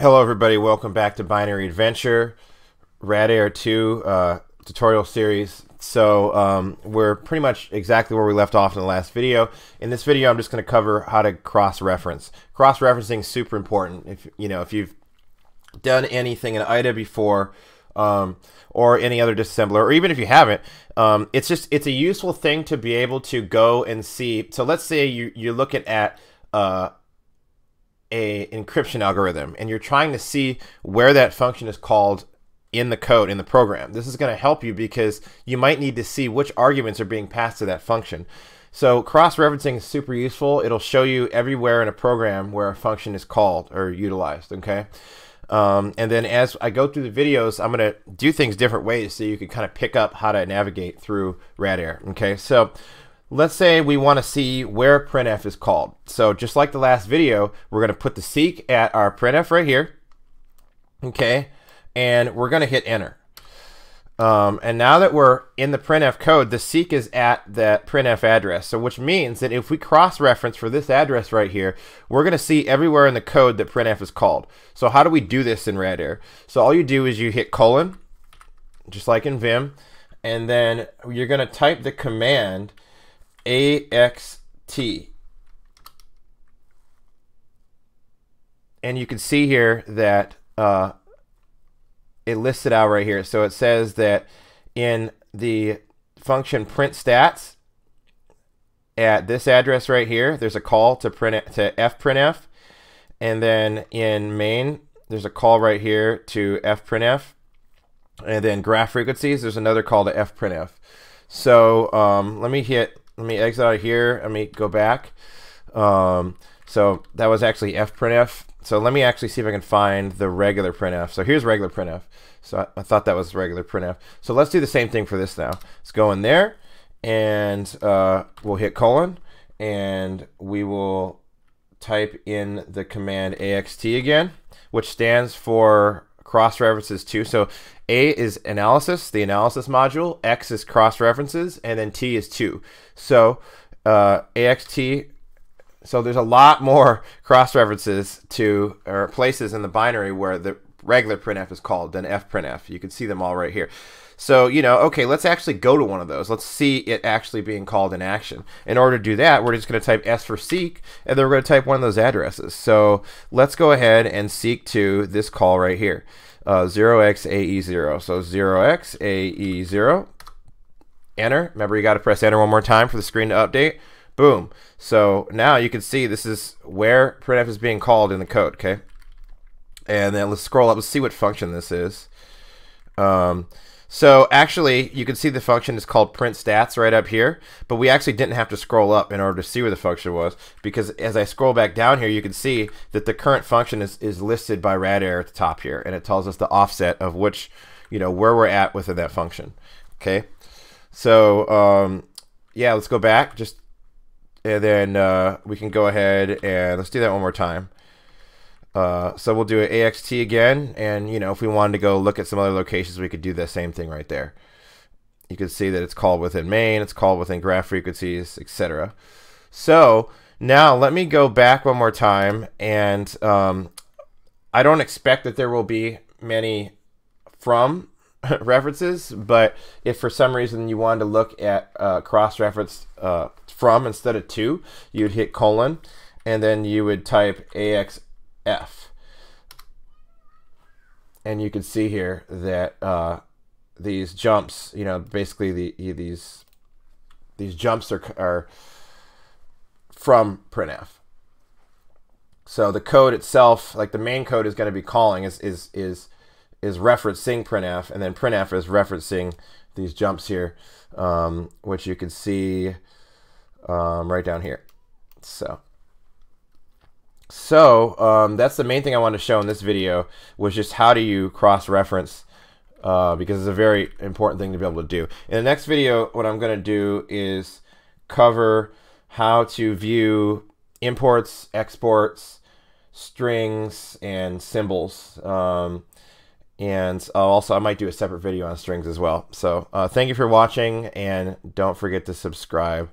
Hello everybody, welcome back to BinaryAdventure, Radare2 tutorial series. So we're pretty much exactly where we left off in the last video. In this video I'm just going to cover how to cross-reference. Cross-referencing is super important. If you've done anything in IDA before or any other disassembler, or even if you haven't, it's a useful thing to be able to go and see. So let's say you're looking at an encryption algorithm and you're trying to see where that function is called in the code, in the program. This is going to help you because you might need to see which arguments are being passed to that function. So cross-referencing is super useful. It'll show you everywhere in a program where a function is called or utilized, okay? And then as I go through the videos, I'm going to do things different ways so you can kind of pick up how to navigate through Radare, okay? So let's say we want to see where printf is called. So just like the last video, we're going to put the seek at our printf right here, okay? And we're going to hit enter. And now that we're in the printf code, the seek is at that printf address. So which means that if we cross-reference for this address right here, we're going to see everywhere in the code that printf is called. So how do we do this in Radare? So all you do is you hit colon, just like in Vim, and then you're going to type the command AXT. And you can see here that it lists it out right here. So it says that in the function printStats at this address right here, there's a call to fprintf. And then in main, there's a call right here to fprintf. And then graph frequencies, there's another call to fprintf. So let me exit out of here. Let me go back. So that was actually fprintf. So let me actually see if I can find the regular printf. So here's regular printf. So I thought that was regular printf. So let's do the same thing for this now. Let's go in there and we'll hit colon and we will type in the command AXT again, which stands for cross-references to. So A is analysis, the analysis module, X is cross-references, and then T is to. So AXT, so there's a lot more cross-references to, or places in the binary where the regular printf is called than fprintf. You can see them all right here. So, okay, let's actually go to one of those. Let's see it actually being called in action. In order to do that, we're just going to type S for seek, and then we're going to type one of those addresses. So let's go ahead and seek to this call right here, 0xAE0. So 0xAE0, enter. Remember, you got to press enter one more time for the screen to update. Boom. So now you can see this is where printf is being called in the code, okay? And then let's scroll up. Let's see what function this is. So actually, you can see the function is called printStats right up here, but we actually didn't have to scroll up in order to see where the function was, because as I scroll back down here, you can see that the current function is listed by Radare at the top here, and it tells us the offset of which, where we're at within that function. Okay, so yeah, let's go back, and then we can go ahead and let's do that one more time. So we'll do an AXT again, and if we wanted to go look at some other locations, we could do the same thing right there. You can see that it's called within main, it's called within graph frequencies, etc. So now let me go back one more time, and I don't expect that there will be many from references, but if for some reason you wanted to look at cross-reference from instead of to, you'd hit colon, and then you would type AXT F. And you can see here that these jumps, basically these jumps are from printf. So the code itself, like the main code is going to be calling is referencing printf, and then printf is referencing these jumps here, which you can see right down here. So that's the main thing I wanted to show in this video, was just how do you cross-reference, because it's a very important thing to be able to do. In the next video, what I'm going to do is cover how to view imports, exports, strings, and symbols. And also, I might do a separate video on strings as well. So thank you for watching, and don't forget to subscribe.